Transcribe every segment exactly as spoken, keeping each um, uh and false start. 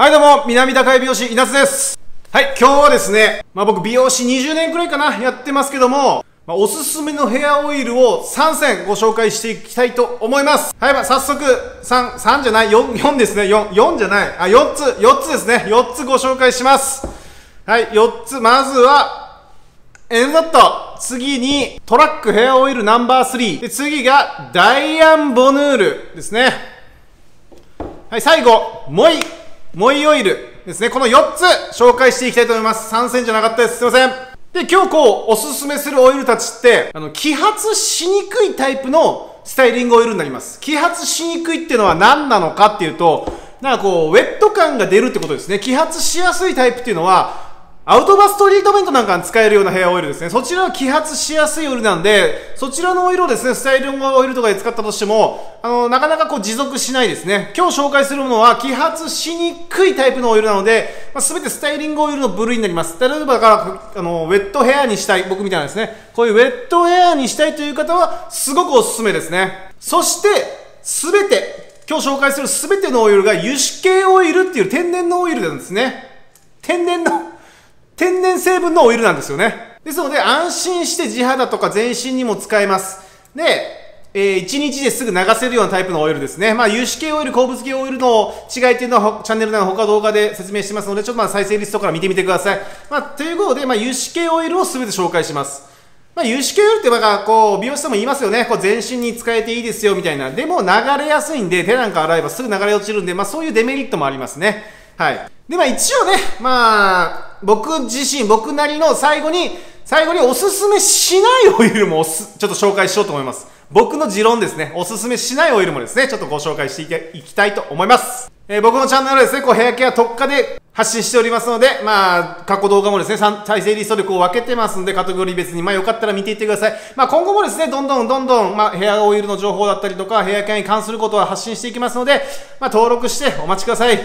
はいどうも、南高井美容師稲津です。はい、今日はですね、まあ僕美容師にじゅうねんくらいかな、やってますけども、まあ、おすすめのヘアオイルをさんせんご紹介していきたいと思います。はい、まあ、早速、3、3じゃない、4、4ですね、4、4じゃない、あ、よっつ、よっつですね、よっつご紹介します。はい、よっつ、まずは、エンザット。次に、トラックヘアオイルナンバースリー。で、次が、ダイアンボヌールですね。はい、最後、モイ。モイオイルですね。このよっつ紹介していきたいと思います。さんせんじゃなかったです。すいません。で、今日こう、おすすめするオイルたちって、あの、揮発しにくいタイプのスタイリングオイルになります。揮発しにくいっていうのは何なのかっていうと、なんかこう、ウェット感が出るってことですね。揮発しやすいタイプっていうのは、アウトバストリートメントなんかに使えるようなヘアオイルですね。そちらは揮発しやすいオイルなんで、そちらのオイルをですね、スタイリングオイルとかで使ったとしても、あの、なかなかこう持続しないですね。今日紹介するものは揮発しにくいタイプのオイルなので、まあ、全てスタイリングオイルの部類になります。例えばだから、あの、ウェットヘアにしたい、僕みたいなですね、こういうウェットヘアにしたいという方は、すごくおすすめですね。そして、全て、今日紹介する全てのオイルが油脂系オイルっていう天然のオイルなんですね。天然の、天然成分のオイルなんですよね。ですので、安心して地肌とか全身にも使えます。で、えー、いちにちですぐ流せるようなタイプのオイルですね。まあ、油脂系オイル、鉱物系オイルの違いっていうのは、チャンネルの他動画で説明してますので、ちょっとまあ、再生リストから見てみてください。まあ、ということで、まあ、油脂系オイルを全て紹介します。まあ、油脂系オイルって、まあ、こう、美容師さんも言いますよね。こう、全身に使えていいですよ、みたいな。でも、流れやすいんで、手なんか洗えばすぐ流れ落ちるんで、まあ、そういうデメリットもありますね。はい。で、まあ、一応ね、まあ、僕自身、僕なりの最後に、最後におすすめしないオイルもおす、ちょっと紹介しようと思います。僕の持論ですね。おすすめしないオイルもですね、ちょっとご紹介していきたいと思います。えー、僕のチャンネルはですね、こうヘアケア特化で発信しておりますので、まあ、過去動画もですね、再生リストでこう分けてますんで、カテゴリー別に、まあよかったら見ていってください。まあ今後もですね、どんどんどんどん、まあヘアオイルの情報だったりとか、ヘアケアに関することは発信していきますので、まあ登録してお待ちください。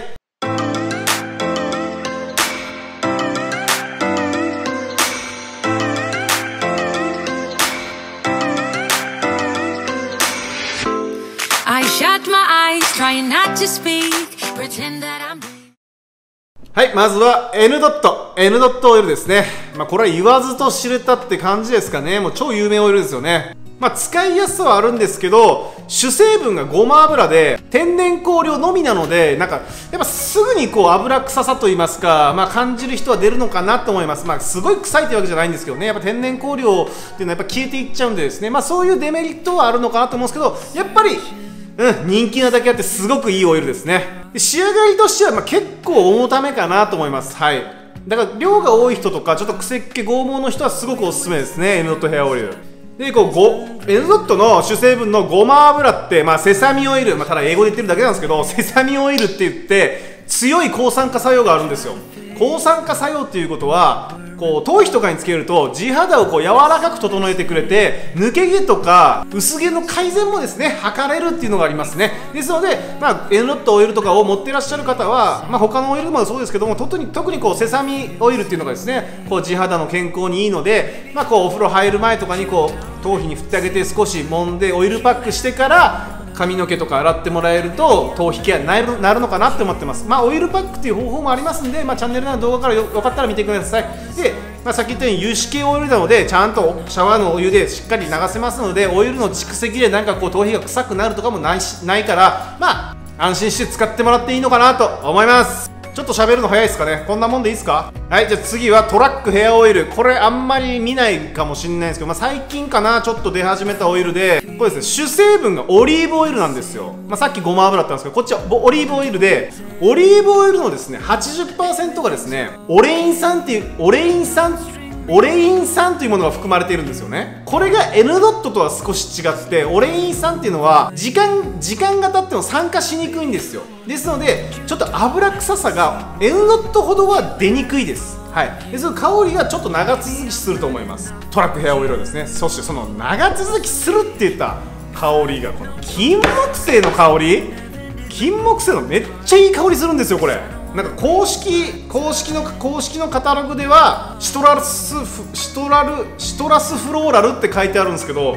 はい、まずは N ドット。N ドットオイルですね。まあ、これは言わずと知れたって感じですかね。もう超有名オイルですよね。まあ、使いやすさはあるんですけど、主成分がごま油で、天然香料のみなので、なんか、やっぱすぐにこう油臭さと言いますか、まあ、感じる人は出るのかなと思います。まあ、すごい臭いというわけじゃないんですけどね、やっぱ天然香料っていうのはやっぱ消えていっちゃうんでですね、まあ、そういうデメリットはあるのかなと思うんですけど、やっぱり、うん、人気なだけあってすごくいいオイルですね。で仕上がりとしてはまあ結構重ためかなと思います。はい。だから量が多い人とか、ちょっと癖っ気剛毛の人はすごくおすすめですね、N ドットヘアオイル。で、こう、N ドットの主成分のごま油って、まあセサミオイル、まあただ英語で言ってるだけなんですけど、セサミオイルって言って強い抗酸化作用があるんですよ。抗酸化作用っていうことは、こう頭皮とかにつけると地肌をこう柔らかく整えてくれて、抜け毛とか薄毛の改善もですね測れるっていうのがありますね。ですので、まあ、N ドットオイルとかを持っていらっしゃる方は、まあ、他のオイルもそうですけども、特に特にこうセサミオイルっていうのがですね、こう地肌の健康にいいので、まあ、こうお風呂入る前とかにこう頭皮に振ってあげて、少し揉んでオイルパックしてから髪の毛とか洗ってもらえると頭皮ケアになる、なるのかなって思ってます。まあオイルパックっていう方法もありますんで、まあチャンネルの動画から よ, よかったら見てください。で、まあ、さっき言ったように油脂系オイルなので、ちゃんとシャワーのお湯でしっかり流せますので、オイルの蓄積でなんかこう頭皮が臭くなるとかもないし、ないから、まあ安心して使ってもらっていいのかなと思います。ちょっと喋るの早いですかね。こんなもんでいいですか？はい、じゃあ次はトラックヘアオイル。これあんまり見ないかもしれないんですけど、まあ最近かな、ちょっと出始めたオイルで、これですね、主成分がオリーブオイルなんですよ。まあさっきごま油だったんですけど、こっちはオリーブオイルで、オリーブオイルのですね、はちじゅっパーセント がですね、オレイン酸っていう、オレイン酸、オレイン酸というものが含まれているんですよね。これが N ドットとは少し違って、オレイン酸っていうのは時間、時間が経っても酸化しにくいんですよ。ですので、ちょっと油臭さが N ドットほどは出にくいです。はい。ですので、香りがちょっと長続きすると思います。トラックヘアオイルですね。そしてその長続きするって言った香りが、この金木犀の香り、金木犀のめっちゃいい香りするんですよ、これ。なんか公式、公式の、公式のカタログではシトラスフ、シトラル、シトラスフローラルって書いてあるんですけど、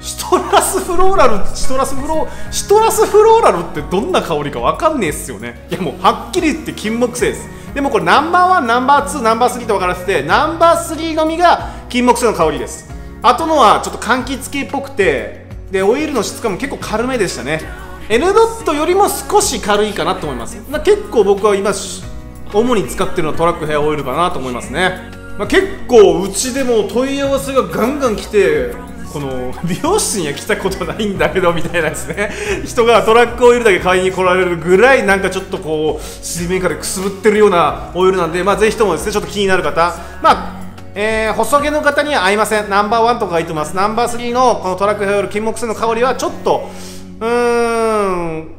シトラスフローラル、シトラスフロー、シトラスフローラルってどんな香りかわかんねえっすよね。いやもうはっきり言って金木犀です。でもこれナンバーワン、ナンバーツー、ナンバースリーと分からせて、ナンバースリーのみが金木犀の香りです。あとのはちょっと柑橘系っぽくて、でオイルの質感も結構軽めでしたね。N ドットよりも少し軽いかなと思います。まあ、結構僕は今主に使ってるのはトラックヘアオイルかなと思いますね。まあ、結構うちでも問い合わせがガンガン来て、この美容室には来たことないんだけどみたいなですね、人がトラックオイルだけ買いに来られるぐらい、なんかちょっとこう水面下でくすぶってるようなオイルなんで、まあ、ぜひともですねちょっと気になる方、まあえー、細毛の方には合いません。ナンバーワンとかがいてます。ナンバースリーのこのトラックヘアオイル金木犀の香りはちょっとうーん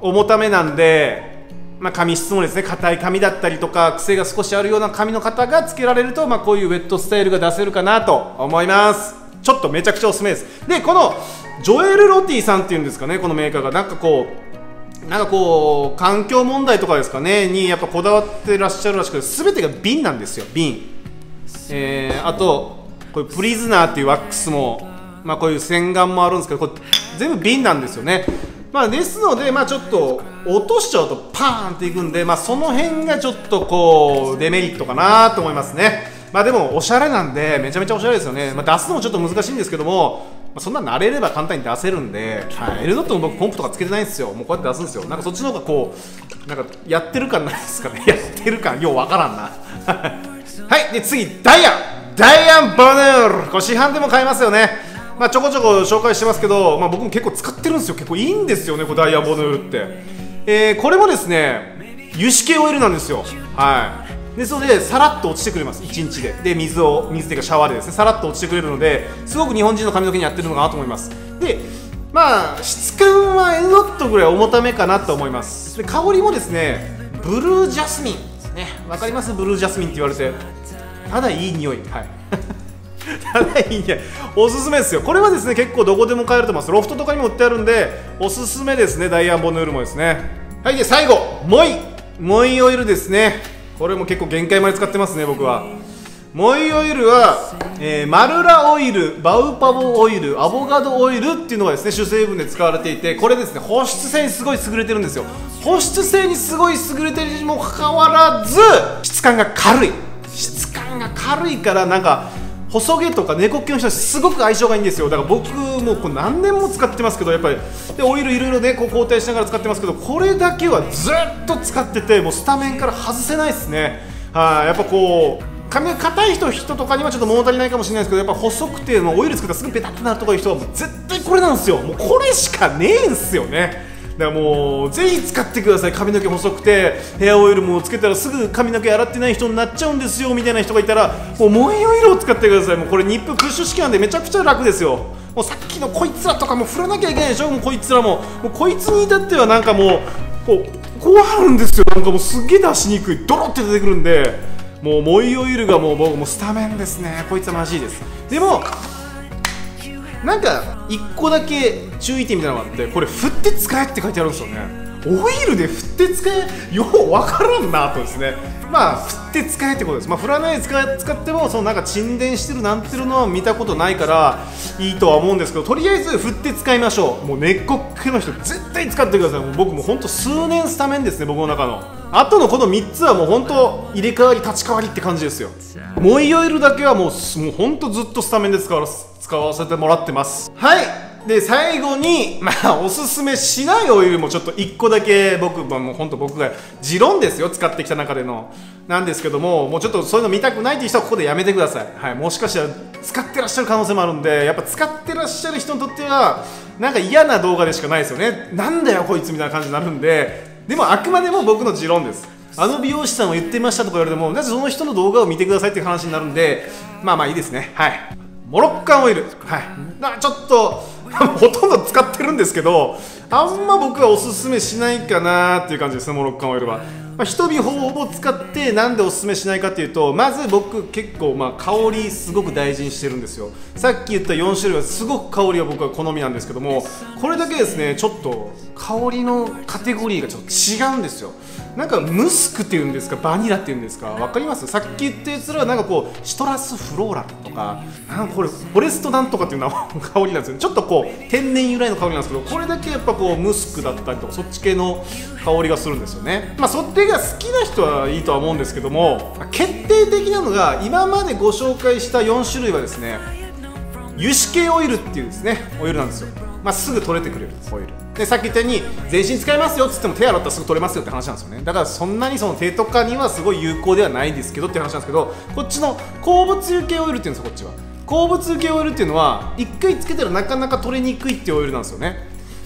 重ためなんで。まあ髪質もですね、硬い髪だったりとか癖が少しあるような髪の方がつけられると、まあ、こういうウェットスタイルが出せるかなと思います。ちょっとめちゃくちゃおすすめです。でこのジョエル・ロティさんっていうんですかね、このメーカーがなんかこうなんかこう環境問題とかですかねにやっぱこだわってらっしゃるらしくて、全てが瓶なんですよ、瓶、えー、あとこれプリズナーっていうワックスも、まあ、こういう洗顔もあるんですけど、これ全部瓶なんですよね。まあですので、まあ、ちょっと落としちゃうとパーンっていくんで、まあ、その辺がちょっとこうデメリットかなと思いますね。まあでもおしゃれなんでめちゃめちゃおしゃれですよね。まあ、出すのもちょっと難しいんですけども、まあ、そんな慣れれば簡単に出せるんで、はい、L ドットも僕ポンプとかつけてないんですよ。もうこうやって出すんですよ。なんかそっちの方がこうなんかやってる感ないですかねやってる感ようわからんなはいで次ダイアンダイアンボヌール、これ市販でも買えますよね。まあちょこちょこ紹介してますけど、まあ、僕も結構使ってるんですよ。結構いいんですよね、これダイヤボヌールって、えー、これもですね油脂系オイルなんですよ。はいですのでさらっと落ちてくれます、いちにちで。で水を水というかシャワーでですねさらっと落ちてくれるので、すごく日本人の髪の毛にやってるのかなと思います。でまあ質感は N ノットぐらい重ためかなと思います。で香りもですねブルージャスミンですね。わかります、ブルージャスミンって言われて、ただいい匂い、はいただいいね、おすすめですよ。これはですね結構どこでも買えると思います。ロフトとかにも売ってあるんでおすすめですね、ダイアンボヌールもですね。はいで最後モイモイオイルですね。これも結構限界まで使ってますね、僕は。モイオイルは、えー、マルラオイル、バウパボオイル、アボガドオイルっていうのがですね主成分で使われていて、これですね保湿性にすごい優れてるんですよ。保湿性にすごい優れてるにもかかわらず質感が軽い、質感が軽いからなんか細毛とか猫系の人はすごく相性がいいんですよ。だから僕もこう何年も使ってますけど、やっぱりでオイルいろいろねこう交代しながら使ってますけど、これだけはずっと使っててもうスタメンから外せないですね。はい、やっぱこう髪が硬い人人とかにはちょっと物足りないかもしれないですけど、やっぱ細くてもうオイル作ったらすぐペタッとなるとかいう人はもう絶対これなんですよ。もうこれしかねえんすよね。だからもうぜひ使ってください。髪の毛細くてヘアオイルもつけたらすぐ髪の毛洗ってない人になっちゃうんですよみたいな人がいたら、もうモイオイルを使ってください。もうこれニッププッシュ式なんでめちゃくちゃ楽ですよ。もうさっきのこいつらとかも振らなきゃいけないでしょ。もうこいつらももうこいつに至ってはなんかもうこうこうあるんですよ。なんかもうすげえ出しにくい、ドロって出てくるんで、もうモイオイルがもう僕もうスタメンですね。こいつはマジです。でもなんかいっこだけ注意点みたいなのがあって、これ振って使えって書いてあるんですよね。オイルで振って使えよう分からんなとですね。まあ振って使えってことです。まあ振らないで使え使ってもそのなんか沈殿してるなんていうのは見たことないからいいとは思うんですけど、とりあえず振って使いましょう。もう根っこ系の人絶対使ってください。もう僕も本当数年スタメンですね、僕の中の。あとのこのみっつはもう本当入れ替わり立ち替わりって感じですよ。モイオイルだけはもうもう本当ずっとスタメンで使われます使わせてもらってます。はいで最後に、まあ、おすすめしないオイルもちょっといっこだけ僕、まあ、もう本当僕が持論ですよ、使ってきた中でのなんですけども、もうちょっとそういうの見たくないという人はここでやめてください。はい、もしかしたら使ってらっしゃる可能性もあるんで、やっぱ使ってらっしゃる人にとってはなんか嫌な動画でしかないですよね。なんだよこいつみたいな感じになるんで。でもあくまでも僕の持論です。あの美容師さんは言ってましたとか言われても、なぜその人の動画を見てくださいっていう話になるんで、まあまあいいですね。はいモロッカンオイル、はい、なちょっとほとんど使ってるんですけど、あんま僕はおすすめしないかなっていう感じですね、モロッカンオイルは。まあ、一瓶ほぼほぼ使って、なんでおすすめしないかっていうと、まず僕結構まあ香りすごく大事にしてるんですよ。さっき言ったよんしゅるいはすごく香りは僕は好みなんですけども、これだけですねちょっと香りのカテゴリーがちょっと違うんですよ。なんかムスクっていうんですか、バニラっていうんですか、わかります？さっき言ったやつらはなんかこうシトラスフローラルとか、なんかこれフォレストなんとかっていうのは香りなんですよね。ちょっとこう天然由来の香りなんですけど、これだけやっぱこうムスクだったりとかそっち系の香りがするんですよね。まあそっちが好きな人はいいとは思うんですけども、決定的なのが今までご紹介したよんしゅるいはですね、油脂系オイルっていうですねオイルなんですよ。まあすぐ取れてくれるオイルで、さっき言ったように全身使いますよっつっても手洗ったらすぐ取れますよって話なんですよね。だからそんなにその手とかにはすごい有効ではないんですけどって話なんですけど、こっちの鉱物油系オイルっていうんですよ。こっちは鉱物油系オイルっていうのはいっかいつけたらなかなか取れにくいっていうオイルなんですよね、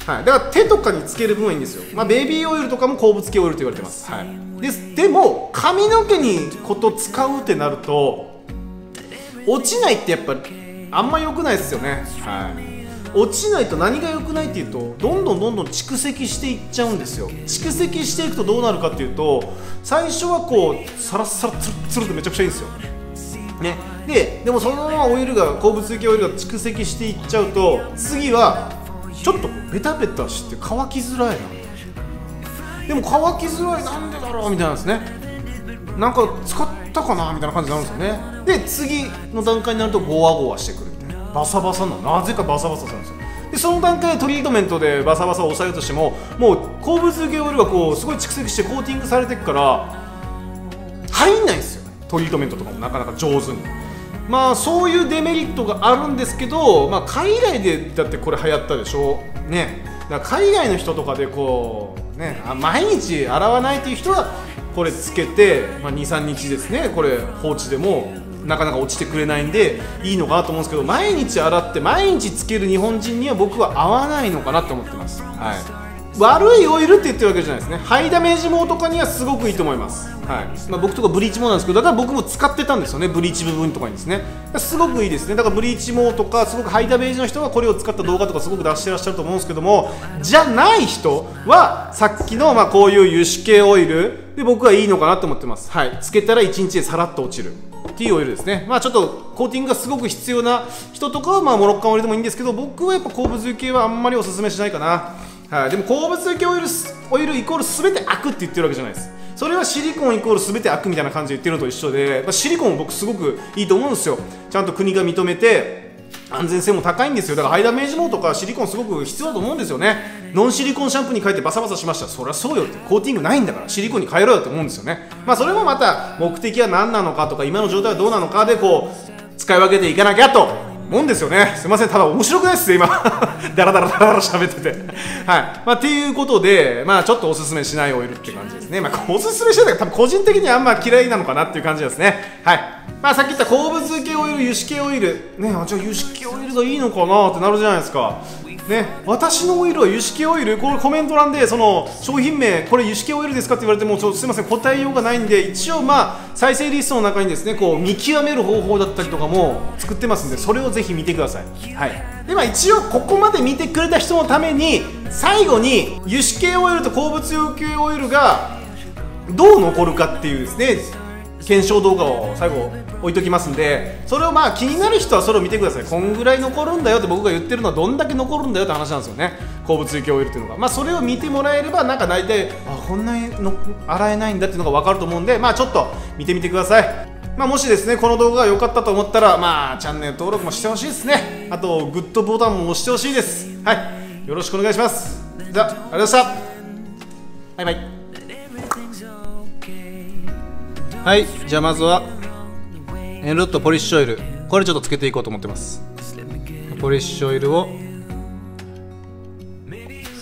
はい、だから手とかにつける分はいいんですよ。まあベビーオイルとかも鉱物系オイルと言われてます、はい、で, でも髪の毛にこと使うってなると落ちないってやっぱあんま良くないですよね、はい。落ちないと何が良くないっていうと、どんどんどんどん蓄積していっちゃうんですよ。蓄積していくとどうなるかっていうと、最初はこうサラッサラツルツルってめちゃくちゃいいんですよ、ね、で, でもそのままオイルが鉱物油系オイルが蓄積していっちゃうと、次はちょっとベタベタして乾きづらいな、でも乾きづらいなんでだろうみたいなんですね、なんか使ったかなみたいな感じになるんですよね。で次の段階になるとゴワゴワしてくる、バサバサなの、なぜかバサバサするんですよ。でその段階でトリートメントでバサバサを抑えようとしても、もう鉱物油系オイルがこうすごい蓄積してコーティングされていくから入んないんですよ。トリートメントとかもなかなか上手に、まあそういうデメリットがあるんですけど、まあ、海外でだってこれ流行ったでしょね。だから海外の人とかでこうね、あ、毎日洗わないという人はこれつけて、まあ、にさんにちですね、これ放置でもなかなか落ちてくれないんでいいのかなと思うんですけど、毎日洗って毎日つける日本人には僕は合わないのかなと思ってます、はい、悪いオイルって言ってるわけじゃないですね。ハイダメージ毛とかにはすごくいいと思います、はい。まあ、僕とかブリーチ毛なんですけど、だから僕も使ってたんですよね、ブリーチ部分とかにですね、すごくいいですね。だからブリーチ毛とかすごくハイダメージの人はこれを使った動画とかすごく出してらっしゃると思うんですけども、じゃない人はさっきのまあこういう油脂系オイルで僕はいいのかなと思ってます、はい、つけたらいちにちでさらっと落ちるっていうオイルですね。まあちょっとコーティングがすごく必要な人とかはまあモロッカンオイルでもいいんですけど、僕はやっぱ鉱物油系はあんまりおすすめしないかな、はい、でも鉱物油系オイル、オイルイコールすべて悪って言ってるわけじゃないです。それはシリコンイコールすべて悪みたいな感じで言ってるのと一緒で、まあ、シリコンも僕すごくいいと思うんですよ。ちゃんと国が認めて安全性も高いんですよ。だからハイダメージ毛とかシリコンすごく必要だと思うんですよね。ノンシリコンシャンプーに変えてバサバサしました、そりゃそうよって、コーティングないんだからシリコンに変えろよって思うんですよね。まあそれもまた目的は何なのかとか今の状態はどうなのかでこう使い分けていかなきゃと思うんですよね。すいません、ただ面白くないっすね今ダラダラダラダラ喋っててはい、まあ、っていうことで、まあちょっとおすすめしないオイルって感じですね。まあおすすめしないけど多分個人的にはあんま嫌いなのかなっていう感じですね。はい、まあさっき言った鉱物系オイル、油脂系オイルね、あ、じゃあ油脂系オイルがいいのかなってなるじゃないですかね。私のオイルは油脂系オイル、これコメント欄でその商品名これ油脂系オイルですかって言われてもちょっとすいません答えようがないんで、一応まあ再生リストの中にですねこう見極める方法だったりとかも作ってますんで、それをぜひ見てください。はい、でまあ一応ここまで見てくれた人のために最後に油脂系オイルと鉱物油系オイルがどう残るかっていうですね検証動画を最後置いときますんで、それをまあ気になる人はそれを見てください。こんぐらい残るんだよって僕が言ってるのはどんだけ残るんだよって話なんですよね、鉱物油系オイルっていうのが。まあそれを見てもらえればなんか大体、あ、こんなにの洗えないんだっていうのが分かると思うんで、まあちょっと見てみてください。まあもしですねこの動画が良かったと思ったら、まあチャンネル登録もしてほしいですね。あとグッドボタンも押してほしいです。はい、よろしくお願いします。じゃあ、ありがとうございました。バイバイ。はい、じゃあまずはエンロットポリッシュオイル、これちょっとつけていこうと思ってます。ポリッシュオイルを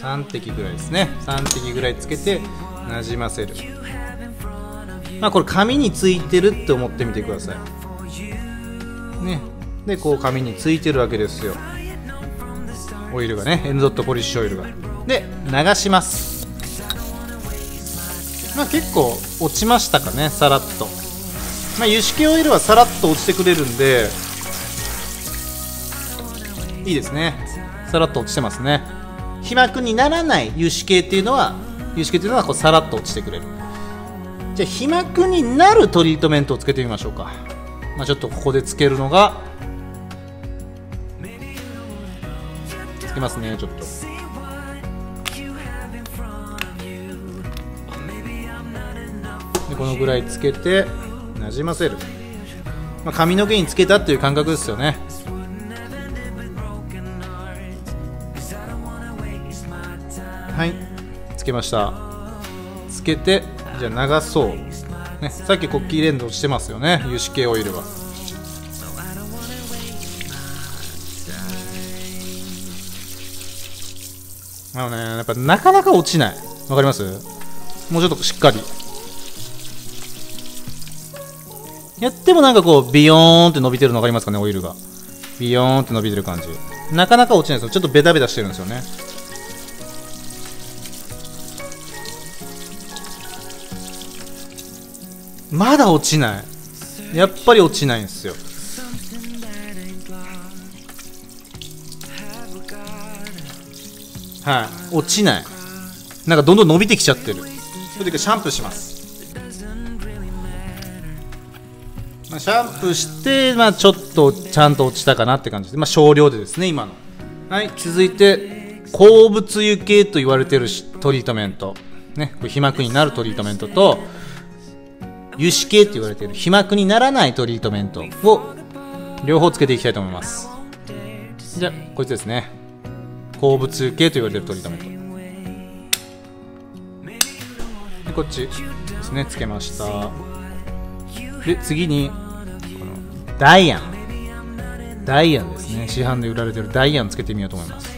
さんてきぐらいですね、さんてきぐらいつけてなじませる。まあこれ紙についてるって思ってみてくださいね。でこう紙についてるわけですよ、オイルがね、エンロットポリッシュオイルが。で流します。まあ結構落ちましたかね、さらっと。まあ、油脂系オイルはさらっと落ちてくれるんでいいですね、さらっと落ちてますね。被膜にならない油脂系っていうのは、油脂系っていうのはこうさらっと落ちてくれる。じゃあ被膜になるトリートメントをつけてみましょうか。まあ、ちょっとここでつけるのがつけますね、ちょっと。このぐらいつけてなじませる、まあ、髪の毛につけたっていう感覚ですよね。はい、つけました。つけて、じゃあ流そう、ね、さっき国旗連動してますよね、油脂系オイルは。あのね、やっぱなかなか落ちない。わかります？もうちょっとしっかりやってもなんかこうビヨーンって伸びてるの分かりますかね。オイルがビヨーンって伸びてる感じ、なかなか落ちないですよ。ちょっとベタベタしてるんですよね。まだ落ちない。やっぱり落ちないんですよ。はい、落ちない。なんかどんどん伸びてきちゃってる。それでシャンプーします、まあ、シャンプーして、まあ、ちょっとちゃんと落ちたかなって感じで、まあ、少量でですね今の。はい、続いて鉱物油系と言われてるトリートメント、ね、これ皮膜になるトリートメントと油脂系って言われてる皮膜にならないトリートメントを両方つけていきたいと思います。じゃあこいつですね、鉱物油系と言われてるトリートメントで、こっちですね、つけました。で次にこのダイアンダイアンですね、市販で売られてるダイアンつけてみようと思います。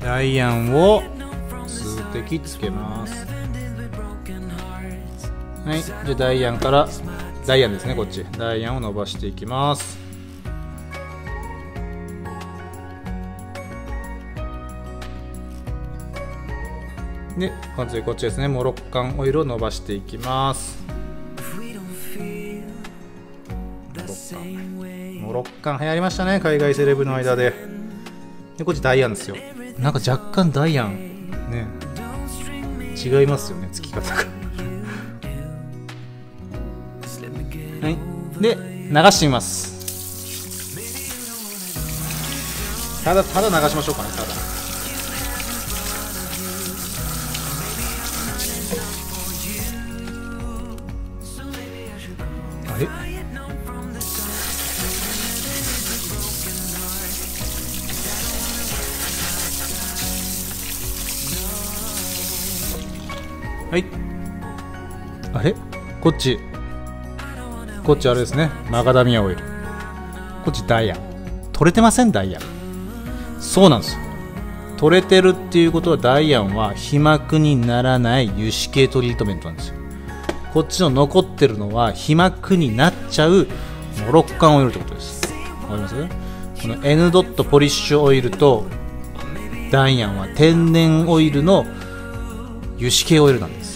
ダイアンを数滴つけます。はい、じゃあダイアンからダイアンですね、こっちダイアンを伸ばしていきます。でこっちですね、モロッカンオイルを伸ばしていきます。モロッカン流行りましたね、海外セレブの間で。でこっちダイアンですよ。なんか若干ダイアンね違いますよね、つき方がはいで流してみます。ただただ流しましょうかね。ただはい、あれこっちこっちあれですね、マカダミアオイル、こっちダイヤ取れてません。ダイヤそうなんですよ、取れてるっていうことはダイヤンは皮膜にならない油脂系トリートメントなんですよ。こっちの残ってるのは皮膜になっちゃうモロッカンオイルってことです。わかります？この N ドットポリッシュオイルとダイヤンは天然オイルの油脂系オイルなんです。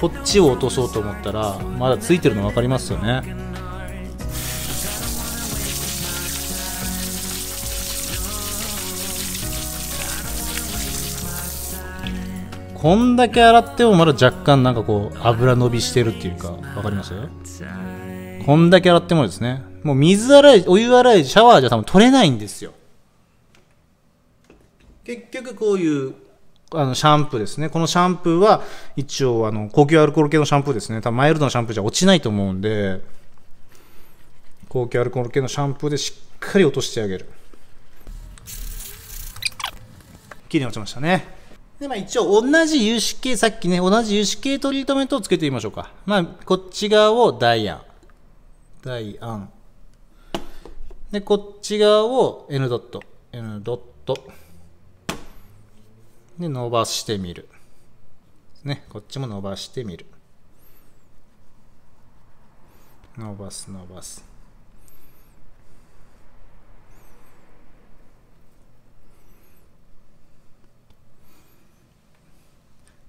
こっちを落とそうと思ったらまだついてるの分かりますよね。こんだけ洗ってもまだ若干なんかこう油伸びしてるっていうか、分かります？こんだけ洗ってもですね、もう水洗いお湯洗いシャワーじゃ多分取れないんですよ。結局こういうあのシャンプーですね、このシャンプーは一応あの高級アルコール系のシャンプーですね、多分マイルドなシャンプーじゃ落ちないと思うんで、高級アルコール系のシャンプーでしっかり落としてあげる。きれいに落ちましたね。で、まあ、一応同じ油脂系、さっきね同じ油脂系トリートメントをつけてみましょうか。まあこっち側をダイアンダイアンでこっち側を N ドット N ドットで伸ばしてみる、ね、こっちも伸ばしてみる、伸ばす伸ばす。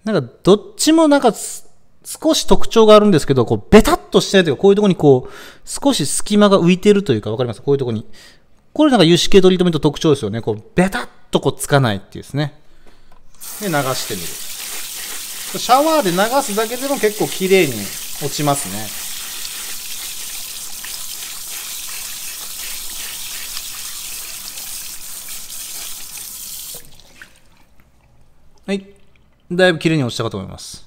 なんかどっちもなんか少し特徴があるんですけど、こうベタっとしてないというか、こういうところにこう少し隙間が浮いてるというか、わかります？こういうところに、これなんか油脂系トリートメント特徴ですよね。こうベタっとこうつかないっていうですね。で流してみる。シャワーで流すだけでも結構きれいに落ちますね。はい、だいぶきれいに落ちたかと思います。